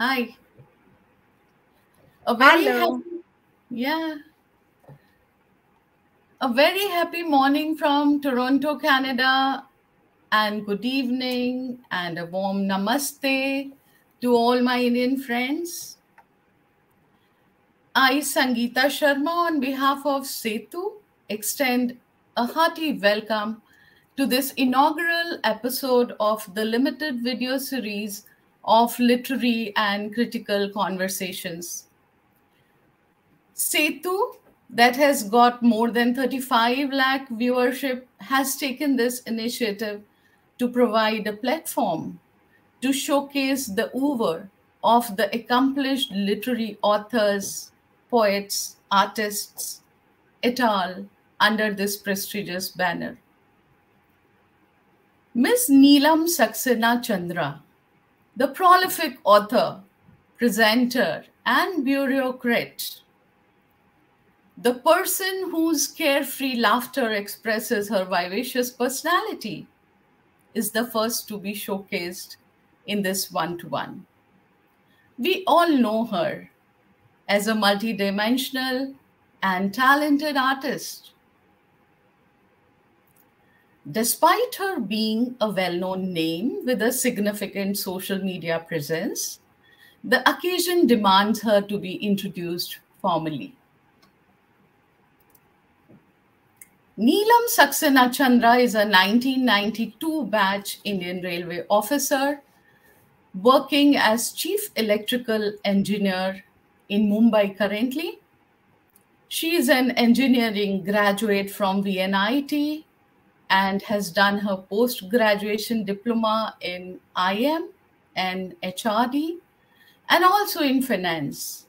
Hi. Hello. A very happy morning from Toronto, Canada, and good evening and a warm namaste to all my Indian friends. I, Sangeeta Sharma, on behalf of Setu, extend a hearty welcome to this inaugural episode of the limited video series of Literary and Critical Conversations. Setu, that has got more than 35 lakh viewership, has taken this initiative to provide a platform to showcase the oeuvre of the accomplished literary authors, poets, artists, et al. Under this prestigious banner. Ms. Neelam Saxena Chandra, the prolific author, presenter, and bureaucrat, the person whose carefree laughter expresses her vivacious personality, is the first to be showcased in this one-to-one. We all know her as a multidimensional and talented artist. Despite her being a well-known name with a significant social media presence, the occasion demands her to be introduced formally. Neelam Saxena Chandra is a 1992 batch Indian Railway officer working as Chief Electrical Engineer in Mumbai currently. She is an engineering graduate from VNIT and has done her post-graduation diploma in IM and HRD and also in finance.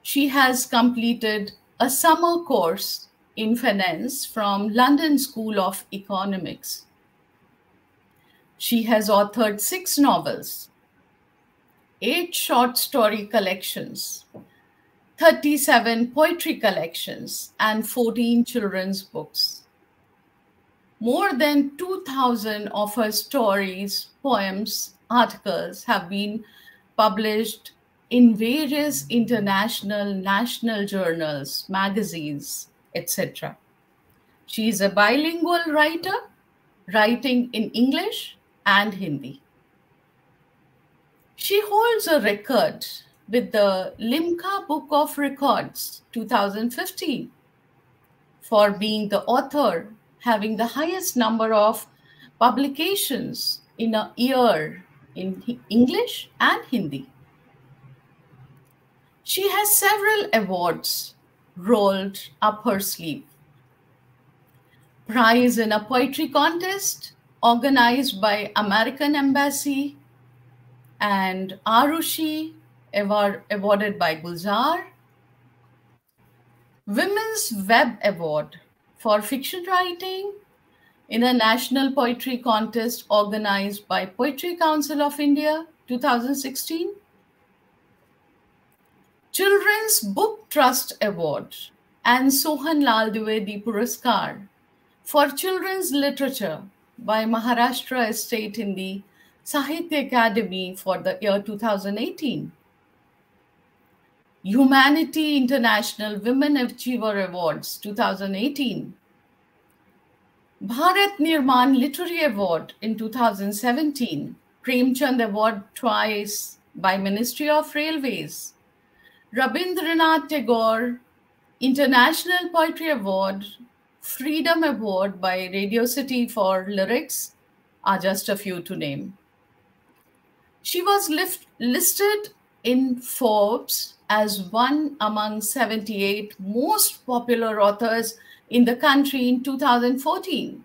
She has completed a summer course in finance from London School of Economics. She has authored 6 novels, 8 short story collections, 37 poetry collections, and 14 children's books. More than 2,000 of her stories, poems, articles have been published in various international, national journals, magazines, etc. She is a bilingual writer, writing in English and Hindi. She holds a record with the Limca Book of Records 2015 for being the author having the highest number of publications in a year in English and Hindi. She has several awards rolled up her sleeve. Prize in a poetry contest organized by American Embassy and Arushi awarded by Gulzar. Women's Web Award for fiction writing in a national poetry contest organized by Poetry Council of India 2016. Children's Book Trust Award and Sohan Lal Dwivedi Puraskar for children's literature by Maharashtra State Hindi Sahitya Academy for the year 2018. Humanity International Women Achiever Awards 2018, Bharat Nirman Literary Award in 2017, Premchand Award twice by Ministry of Railways, Rabindranath Tagore International Poetry Award, Freedom Award by Radio City for lyrics are just a few to name. She was listed in Forbes as one among 78 most popular authors in the country in 2014.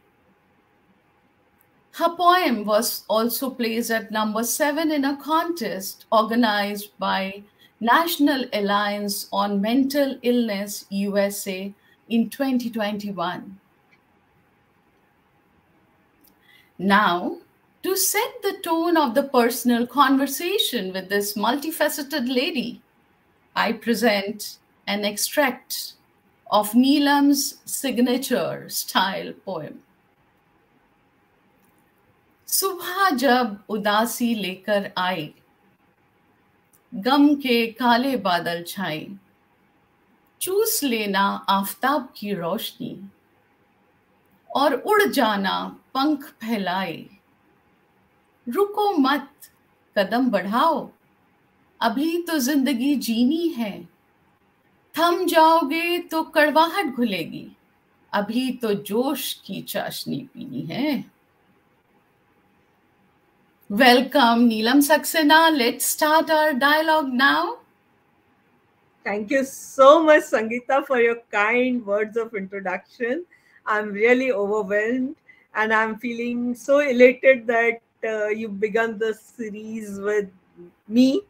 Her poem was also placed at number 7 in a contest organized by National Alliance on Mental Illness USA in 2021. Now, to set the tone of the personal conversation with this multifaceted lady, I present an extract of Neelam's signature style poem. Subha jab udasi lekar aaye, गम के काले बादल छाए, चूस लेना आफताब की रोशनी और उड़ जाना पंख फैलाए। रुको मत, कदम बढ़ाओ, अभी तो जिंदगी जीनी है। थम जाओगे तो कड़वाहट घुलेगी, अभी तो जोश की चाशनी पीनी है। Welcome, Neelam Saxena. Let's start our dialogue now. Thank you so much, Sangeeta, for your kind words of introduction. I'm really overwhelmed and I'm feeling so elated that you've begun this series with me.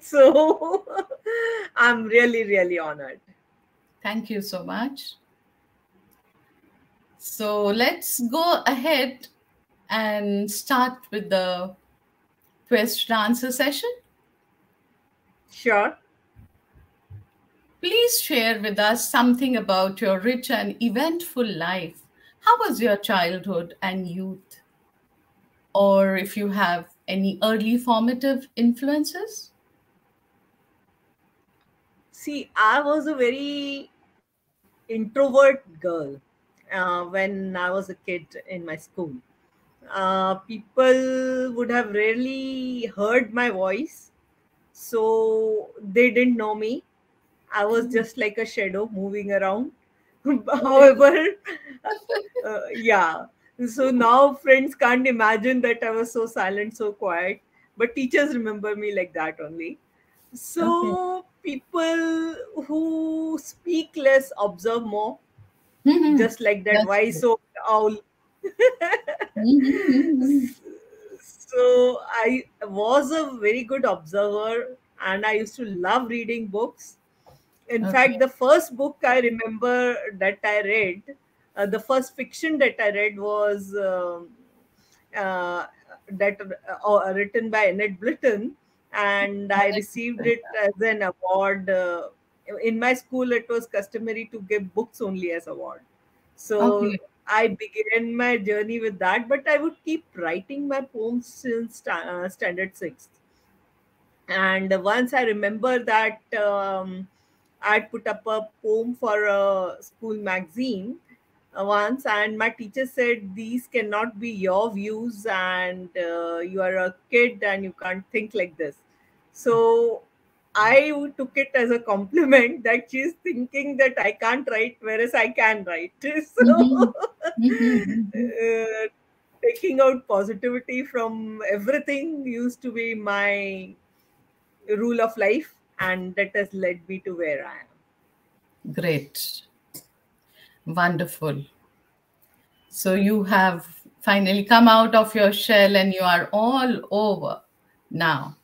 So I'm really, really honored. Thank you so much. So let's go ahead and start with the question and answer session. Sure. Please share with us something about your rich and eventful life. How was your childhood and youth? Or if you have any early formative influences? See, I was a very introvert girl when I was a kid in my school. People would have rarely heard my voice, so they didn't know me. I was just like a shadow moving around. However, yeah. So now friends can't imagine that I was so silent, so quiet. But teachers remember me like that only. So okay. People who speak less observe more. Mm-hmm. Just like that wise-old owl. Mm-hmm. So I was a very good observer and I used to love reading books. In fact, the first book I remember that I read, the first fiction that I read was written by Annette Blyton, and I received it as an award. In my school, it was customary to give books only as award. So I began my journey with that, but I would keep writing my poems since standard 6th. And once I remember that... I put up a poem for a school magazine once, and my teacher said, these cannot be your views and you are a kid and you can't think like this. So I took it as a compliment that she's thinking that I can't write, whereas I can write. So taking out positivity from everything used to be my rule of life. And that has led me to where I am. Great. Wonderful. So you have finally come out of your shell and you are all over now.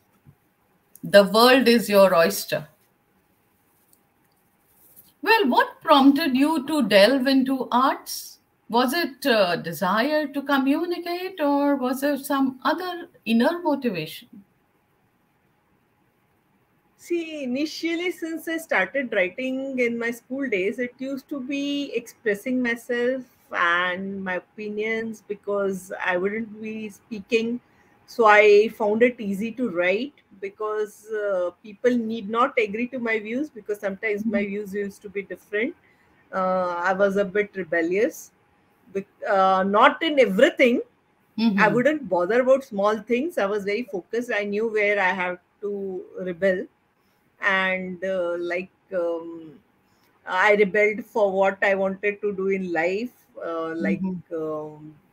The world is your oyster. Well, what prompted you to delve into arts? Was it a desire to communicate or was there some other inner motivation? See, initially, since I started writing in my school days, it used to be expressing myself and my opinions because I wouldn't be speaking. So I found it easy to write because people need not agree to my views because sometimes my views used to be different. I was a bit rebellious, but, not in everything. Mm-hmm. I wouldn't bother about small things. I was very focused. I knew where I have to rebel. And I rebelled for what I wanted to do in life,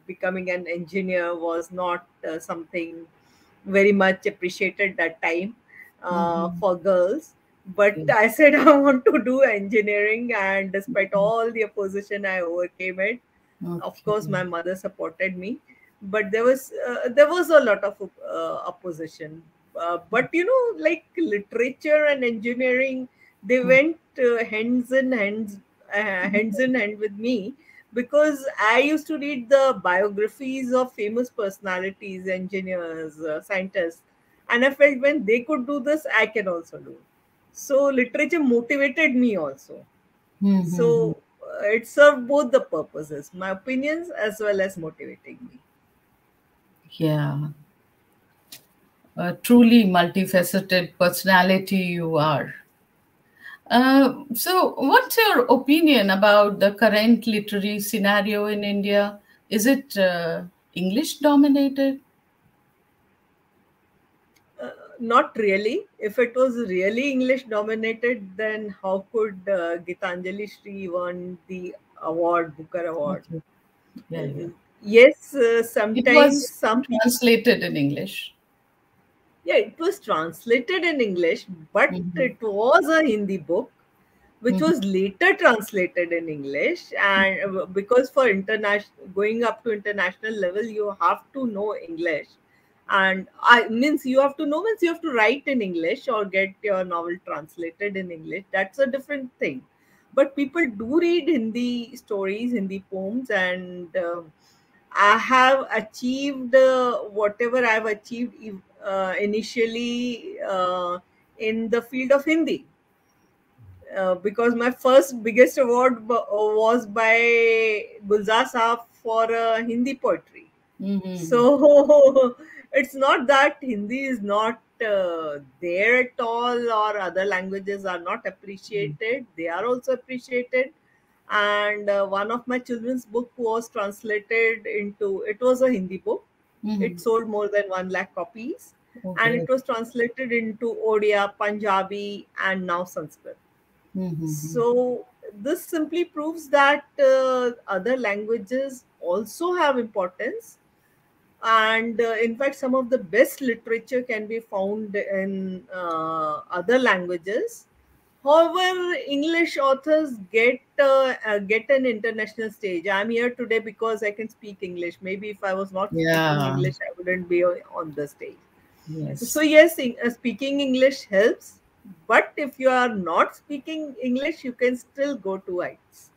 becoming an engineer was not something very much appreciated that time for girls. But I said I want to do engineering, and despite all the opposition, I overcame it. Okay. Of course, my mother supported me, but there was a lot of opposition. But, you know, like literature and engineering, they went hands in hand with me because I used to read the biographies of famous personalities, engineers, scientists. And I felt when they could do this, I can also do. So literature motivated me also. Mm-hmm. So it served both the purposes, my opinions as well as motivating me. Yeah. truly multifaceted personality you are. So what's your opinion about the current literary scenario in India? Is it English dominated? Not really. If it was really English dominated, then how could Gitanjali Shree won the award, Booker Award? Okay. Yeah, yeah. Yes, sometimes it was translated in English. Yeah, it was translated in English, but it was a Hindi book, which was later translated in English. And because for international, going up to international level, you have to know English. And means you have to write in English or get your novel translated in English. That's a different thing. But people do read Hindi stories, Hindi poems, and I have achieved whatever I've achieved initially in the field of Hindi. Because my first biggest award was by Gulzar Sahab for Hindi poetry. So it's not that Hindi is not there at all or other languages are not appreciated. They are also appreciated. And one of my children's book was translated into, it was a Hindi book. It sold more than 1 lakh copies. And it was translated into Odia, Punjabi, and now Sanskrit. So this simply proves that other languages also have importance. And in fact, some of the best literature can be found in other languages. However, English authors get an international stage. I'm here today because I can speak English. Maybe if I was not speaking English, I wouldn't be on the stage. Yes. So yes, speaking English helps. But if you are not speaking English, you can still go to heights.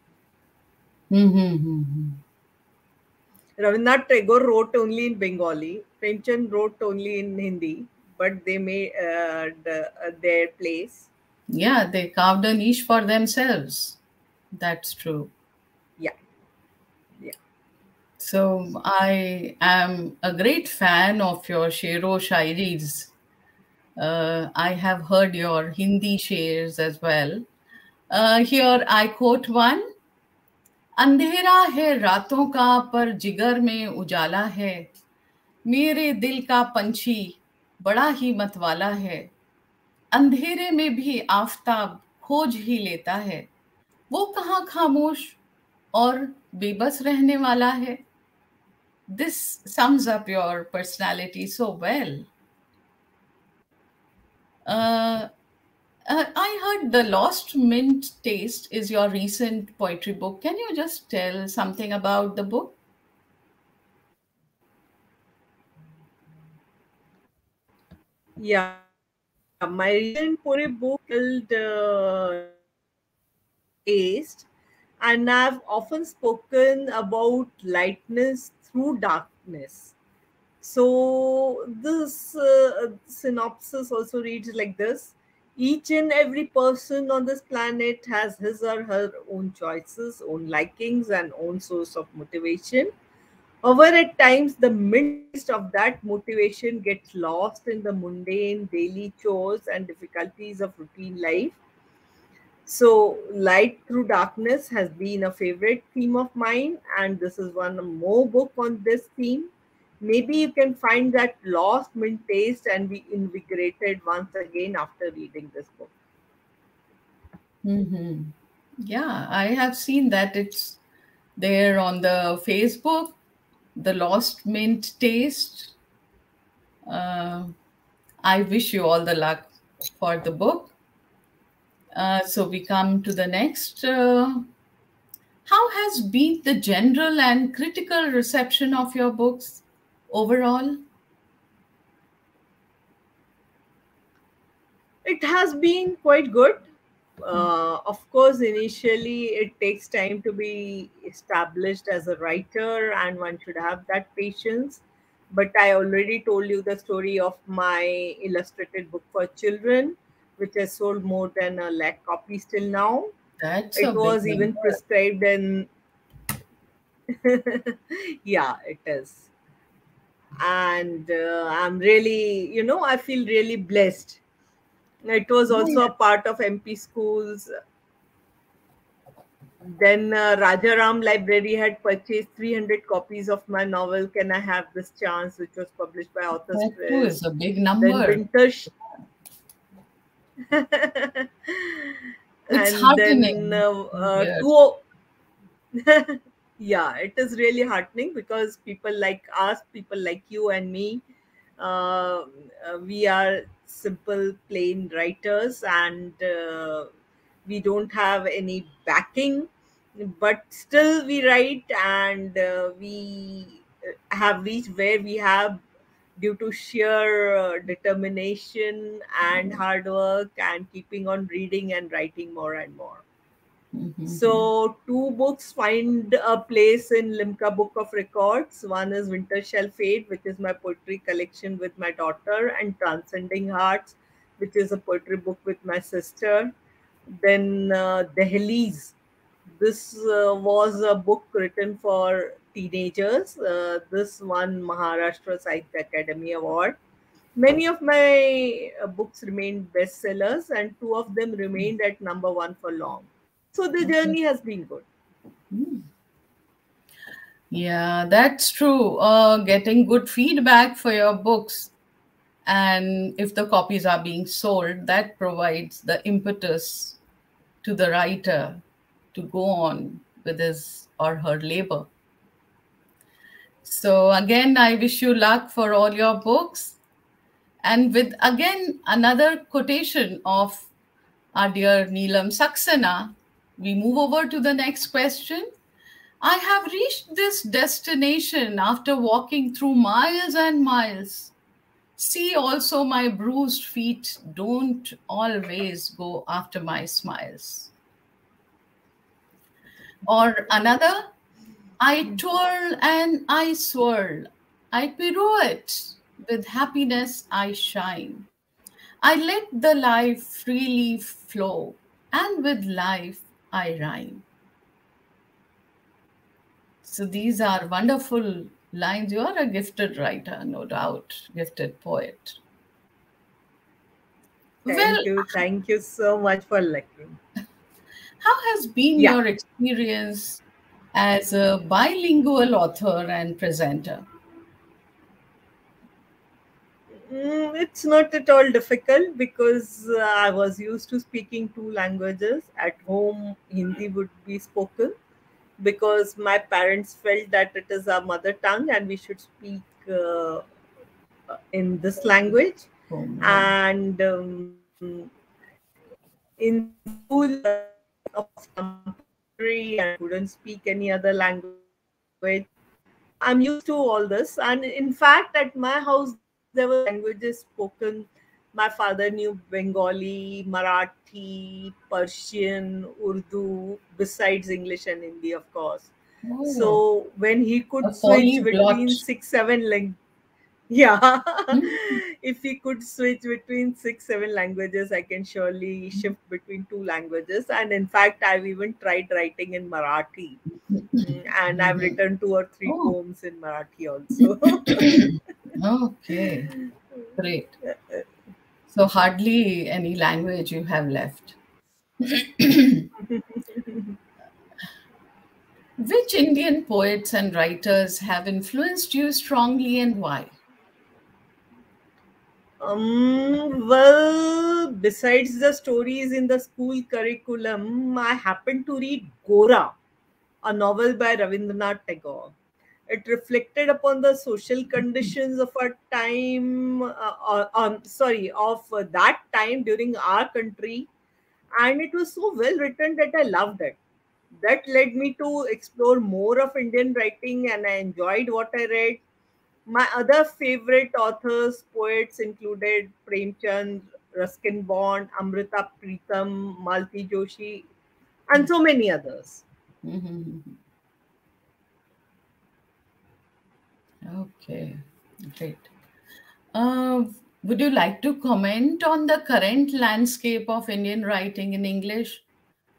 Rabindranath Tagore wrote only in Bengali. Premchand wrote only in Hindi, but they made their place. Yeah, they carved a niche for themselves. That's true. Yeah. Yeah. So I am a great fan of your Shero Shairis. I have heard your Hindi shares as well. Here I quote one. अंधेरा है रातों का पर जिगर में उजाला है मेरे दिल का पंछी बड़ा ही मतवाला है अंधेरे में भी आफताब खोज ही लेता है वो कहाँ खामोश और बेबस रहने वाला है This sums up your personality so well. I heard The Lost Mint Taste is your recent poetry book. Can you just tell something about the book? Yeah. My recent poetry book is called Taste, and I've often spoken about lightness through darkness. So this synopsis also reads like this. Each and every person on this planet has his or her own choices, own likings, and own source of motivation. However, at times, the midst of that motivation gets lost in the mundane daily chores and difficulties of routine life. So, light through darkness has been a favorite theme of mine, and this is one more book on this theme. Maybe you can find that lost mint taste and be invigorated once again after reading this book. Yeah, I have seen that it's there on the Facebook, The Lost Mint Taste. I wish you all the luck for the book. So we come to the next. How has been the general and critical reception of your books? Overall, it has been quite good. Of course, initially it takes time to be established as a writer and one should have that patience. But I already told you the story of my illustrated book for children, which has sold more than 1 lakh copies till now. It was even prescribed in... Yeah, it is. And I'm really, you know, I feel really blessed. It was also a part of MP schools. Then Rajaram Library had purchased 300 copies of my novel, Can I Have This Chance, which was published by Authors That Press. That is a big number. It's heartening. Then, yeah, it is really heartening because people like us, people like you and me, we are simple, plain writers, and we don't have any backing, but still we write, and we have reached where we have due to sheer determination and hard work and keeping on reading and writing more and more. Mm-hmm. So two books find a place in Limca Book of Records. One is Winter Shall Fade, which is my poetry collection with my daughter, and Transcending Hearts, which is a poetry book with my sister. Then Dehliz. This was a book written for teenagers. This won Maharashtra Sahitya Academy Award. Many of my books remained bestsellers, and two of them remained at number one for long. So the journey has been good. Yeah, that's true. Getting good feedback for your books, and if the copies are being sold, that provides the impetus to the writer to go on with his or her labor. So again, I wish you luck for all your books. And with again, another quotation of our dear Neelam Saxena, we move over to the next question. I have reached this destination after walking through miles and miles. See also my bruised feet don't always go after my smiles. Or another, I twirl and I swirl. I pirouette, with happiness I shine. I let the life freely flow, and with life I rhyme. So these are wonderful lines. You are a gifted writer, no doubt, gifted poet. Thank you. Thank you so much for liking. How has been your experience as a bilingual author and presenter? It's not at all difficult because I was used to speaking two languages. At home, Hindi would be spoken because my parents felt that it is our mother tongue and we should speak in this language. Oh, and in school, I couldn't speak any other language. I'm used to all this. And in fact, at my house, there were languages spoken. My father knew Bengali, Marathi, Persian, Urdu, besides English and Hindi, of course. Oh. So when he could switch between six, seven languages, I can surely shift between two languages. And in fact, I've even tried writing in Marathi. And I've written two or three poems in Marathi also. Okay, great. So hardly any language you have left. Which Indian poets and writers have influenced you strongly and why? Well, besides the stories in the school curriculum, I happened to read Gora, a novel by Rabindranath Tagore. It reflected upon the social conditions of our time, that time during our country. And it was so well written that I loved it. That led me to explore more of Indian writing, and I enjoyed what I read. My other favorite authors, poets included Premchand, Ruskin Bond, Amrita Pritam, Malti Joshi, and so many others. Okay, great. Would you like to comment on the current landscape of Indian writing in English?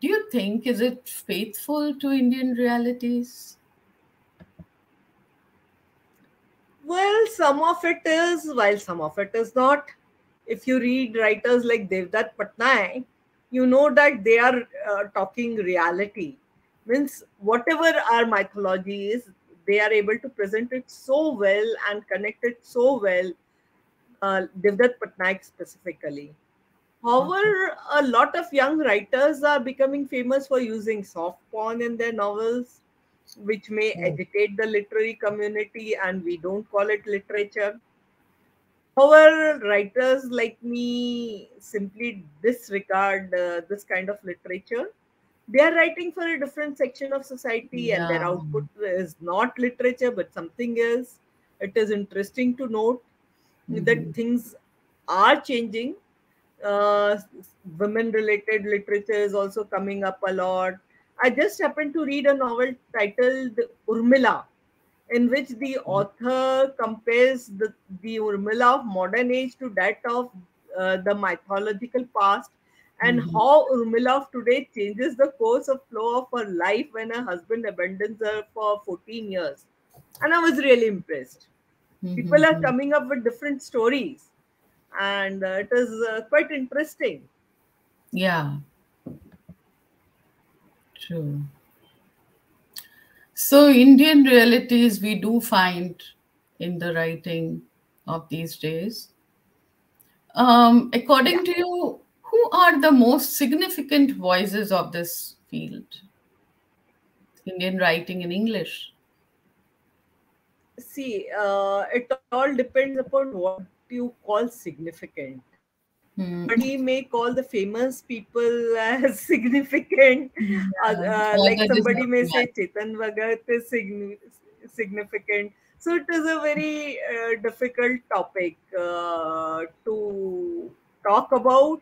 Do you think, is it faithful to Indian realities? Well, some of it is, while some of it is not. If you read writers like Devdat Patnaik, you know that they are talking reality. Means whatever our mythology is, they are able to present it so well and connect it so well, Devdat Patnaik specifically. However, a lot of young writers are becoming famous for using soft porn in their novels, which may agitate the literary community, and we don't call it literature. However, writers like me simply disregard this kind of literature. They are writing for a different section of society, and their output is not literature, but something else. It is interesting to note that things are changing. Women-related literature is also coming up a lot. I just happened to read a novel titled Urmila, in which the author compares the Urmila of modern age to that of the mythological past, and how Urmila of today changes the course of flow of her life when her husband abandons her for 14 years. And I was really impressed. People are coming up with different stories, and it is quite interesting. Yeah. True. So Indian realities we do find in the writing of these days. According to you, who are the most significant voices of this field, Indian writing in English? See, it all depends upon what you call significant. But he may call the famous people as significant. Like somebody may say Chetan Vagart is significant. So it is a very difficult topic to talk about.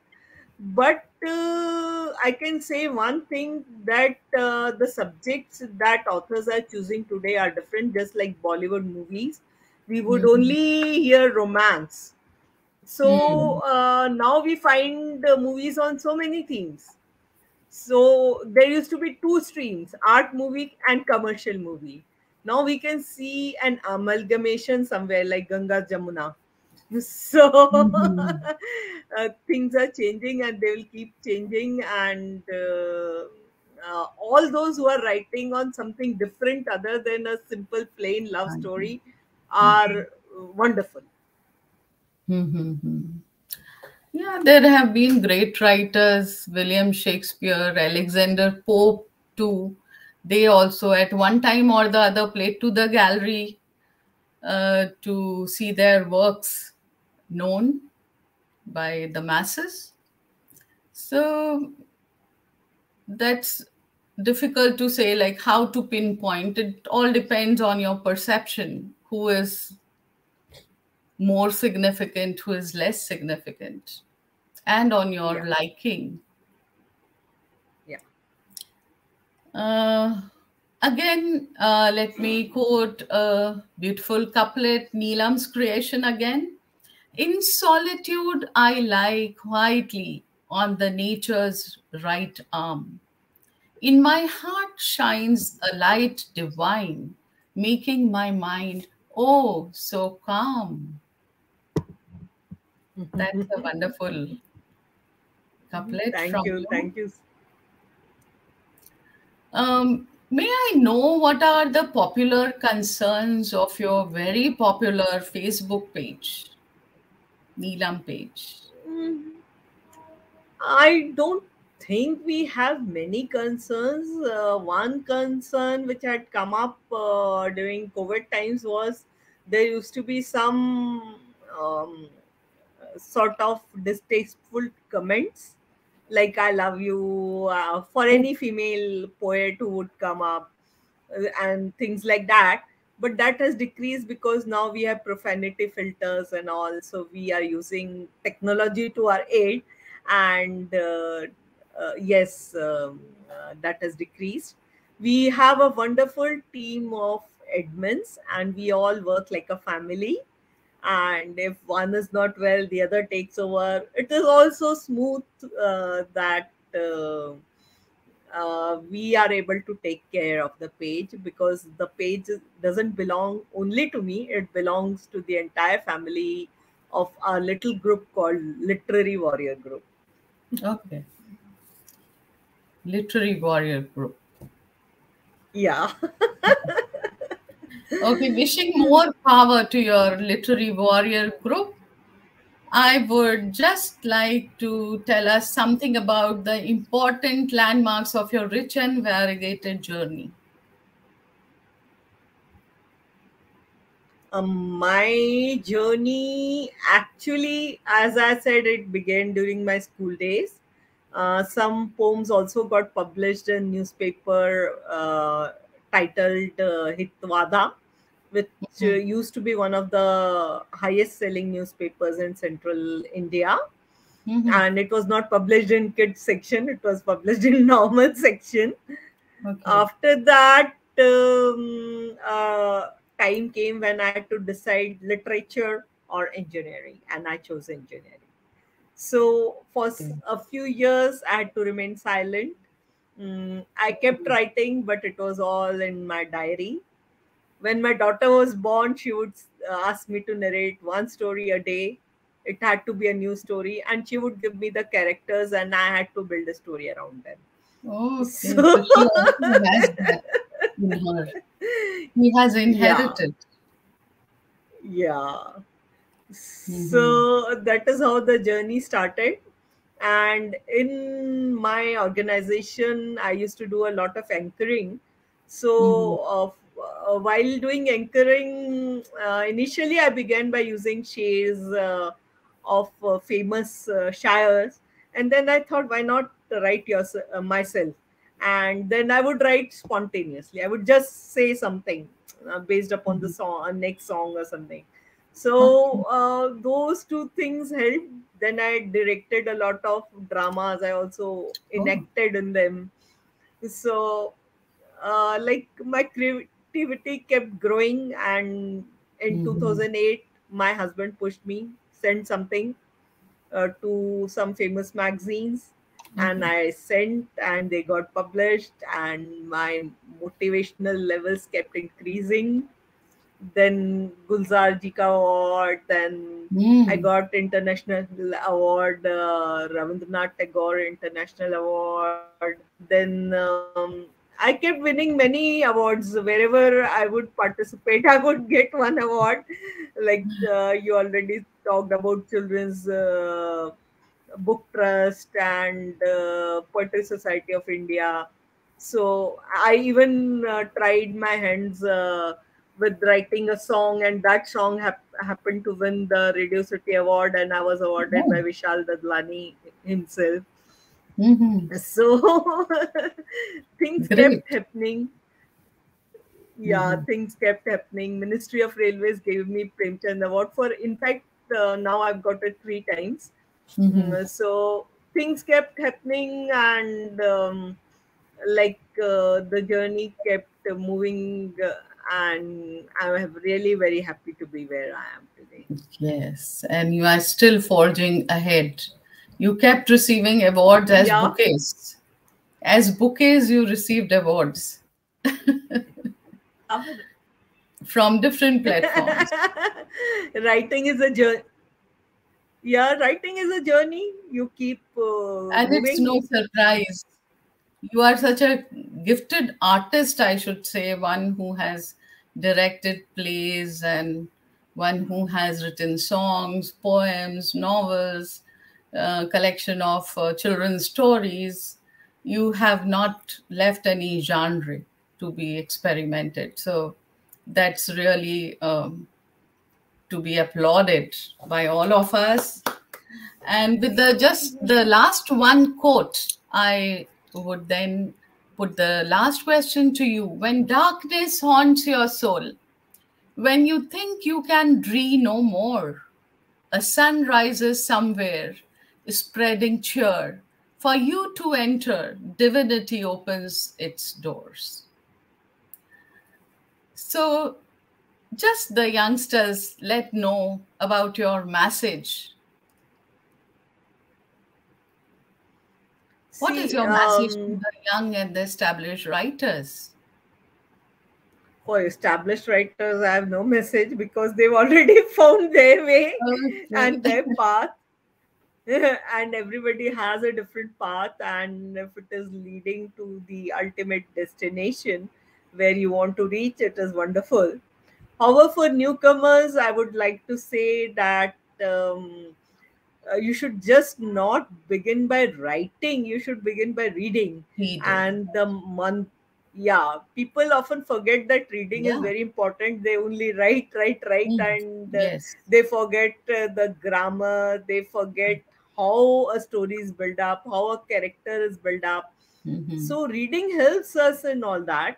But I can say one thing, that the subjects that authors are choosing today are different. Just like Bollywood movies, we would only hear romance. So now we find movies on so many themes. So there used to be two streams, art movie and commercial movie. Now we can see an amalgamation somewhere like Ganga Jamuna. So things are changing, and they will keep changing. And all those who are writing on something different other than a simple plain love story are wonderful. Yeah, there have been great writers, William Shakespeare, Alexander Pope too. They also at one time or the other played to the gallery to see their works known by the masses. So that's difficult to say, like how to pinpoint. It all depends on your perception, who is more significant, who is less significant, and on your liking. Again, let me quote a beautiful couplet, Neelam's creation again. In solitude, I lie quietly on the nature's right arm. In my heart shines a light divine, making my mind, oh, so calm. That's a wonderful couplet. Thank you. May I know what are the popular concerns of your very popular Facebook page, Neelam page? I don't think we have many concerns. One concern which had come up during COVID times was there used to be some sort of distasteful comments, like I love you, for any female poet who would come up, and things like that. But that has decreased because now we have profanity filters and all. So we are using technology to our aid, and that has decreased. We have a wonderful team of admins, and we all work like a family. And if one is not well, the other takes over. It is also smooth that we are able to take care of the page, because the page doesn't belong only to me. It belongs to the entire family of our little group called Literary Warrior Group. Okay. Literary Warrior Group. Yeah. Okay, wishing more power to your Literary Warrior Group. I would just like to tell us something about the important landmarks of your rich and variegated journey. My journey, actually, as I said, it began during my school days. Some poems also got published in newspaper titled Hitwada, which used to be one of the highest selling newspapers in central India. Mm-hmm. And it was not published in kids section. It was published in normal section. Okay. After that, time came when I had to decide literature or engineering, and I chose engineering. So for a few years, I had to remain silent. I kept writing, but it was all in my diary. When my daughter was born, she would ask me to narrate one story a day. It had to be a new story. And she would give me the characters, and I had to build a story around them. Oh, okay. So he has inherited. Yeah. Mm-hmm. So that is how the journey started. And in my organization, I used to do a lot of anchoring. So while doing anchoring, initially I began by using shares of famous shires, and then I thought, why not write myself? And then I would write spontaneously. I would just say something based upon the song, next song or something. So those two things helped. Then I directed a lot of dramas. I also enacted in them. So like my creativity kept growing, and in 2008 my husband pushed me, sent something to some famous magazines, and I sent, and they got published, and my motivational levels kept increasing. Then Gulzar ji ka award, then I got international award, Rabindranath Tagore international award. Then I kept winning many awards. Wherever I would participate, I would get one award. Like you already talked about Children's Book Trust and Poetry Society of India. So I even tried my hands with writing a song, and that song happened to win the Radio City award, and I was awarded by Vishal Dadlani himself. Mm-hmm. So things kept happening. Yeah, things kept happening. Ministry of Railways gave me Premchand award for, in fact, now I've got it 3 times. Mm-hmm. So things kept happening, and like the journey kept moving, and I'm really very happy to be where I am today. Yes, and you are still forging ahead. You kept receiving awards as bouquets. As bouquets, you received awards from different platforms. Writing is a journey. Yeah, writing is a journey. You keep and moving. It's no surprise. You are such a gifted artist, I should say, one who has directed plays and one who has written songs, poems, novels, collection of children's stories. You have not left any genre to be experimented. So that's really to be applauded by all of us. And with the just the last one quote, I would then put the last question to you. When darkness haunts your soul, when you think you can dream no more, a sun rises somewhere, spreading cheer. For you to enter, divinity opens its doors. So just the youngsters let know about your message. What is your message to the young and the established writers? For established writers, I have no message because they've already found their way and their path. And everybody has a different path, and if it is leading to the ultimate destination where you want to reach, it is wonderful. However, for newcomers, I would like to say that you should just not begin by writing. You should begin by reading. And the month, people often forget that reading is very important. They only write, and they forget the grammar. They forget how a story is built up, how a character is built up. So reading helps us in all that.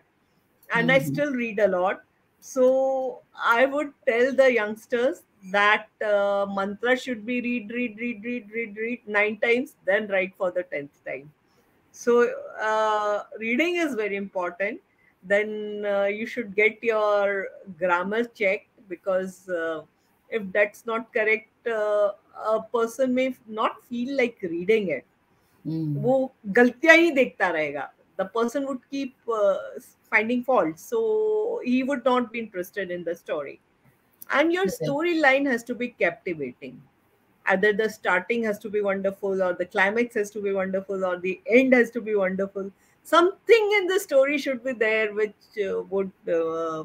And I still read a lot. So I would tell the youngsters that mantra should be read 9 times, then write for the 10th time. So reading is very important. Then you should get your grammar checked, because if that's not correct, a person may not feel like reading it. Wo galtiyan hi dekhta rahega. The person would keep finding faults. So he would not be interested in the story. And your storyline has to be captivating. Either the starting has to be wonderful, or the climax has to be wonderful, or the end has to be wonderful. Something in the story should be there which would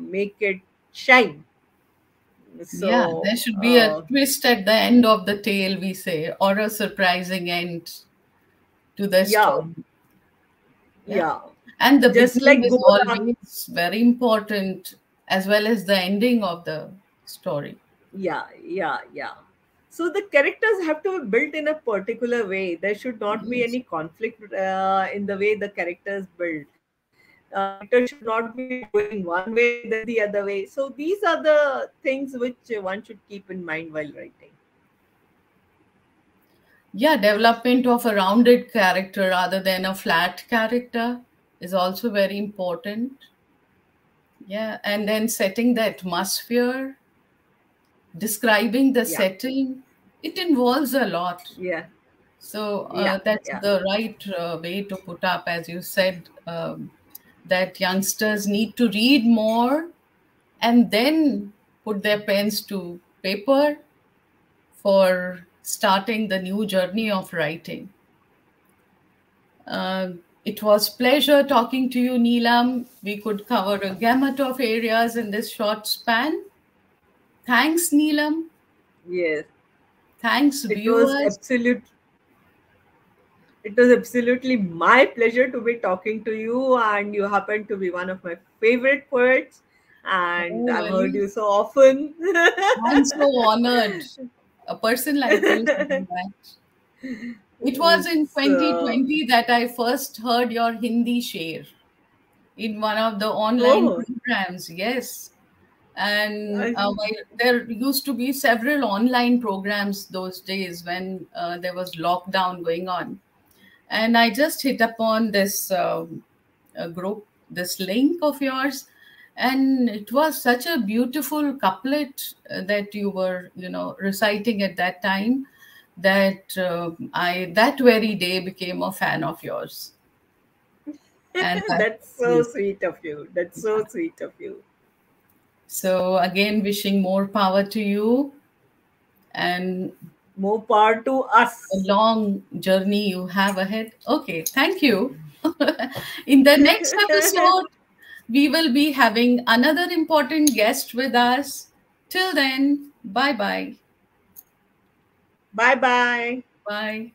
make it shine. So, there should be a twist at the end of the tale, we say, or a surprising end to the story. And the beginning is always very important, as well as the ending of the story. So the characters have to be built in a particular way. There should not be any conflict in the way the characters build. Characters should not be going one way, then the other way. So these are the things which one should keep in mind while writing. Yeah, development of a rounded character rather than a flat character is also very important. Yeah, and then setting the atmosphere, describing the setting, it involves a lot. So that's the right way to put up, as you said, that youngsters need to read more and then put their pens to paper for starting the new journey of writing. It was pleasure talking to you, Neelam. We could cover a gamut of areas in this short span. Thanks, Neelam. Yes. Thanks, viewers. It was absolutely my pleasure to be talking to you, and you happen to be one of my favorite poets, and I've heard you so often. I'm so honored. A person like you. It was in 2020 that I first heard your Hindi share in one of the online programs. And there used to be several online programs those days when there was lockdown going on. And I just hit upon this group, this link of yours. And it was such a beautiful couplet that you were, reciting at that time, that I that very day became a fan of yours. And that's so sweet of you. That's so sweet of you. So again, wishing more power to you and more power to us. A long journey you have ahead. Okay, thank you. In the next episode, we will be having another important guest with us. Till then, bye-bye. Bye-bye. Bye.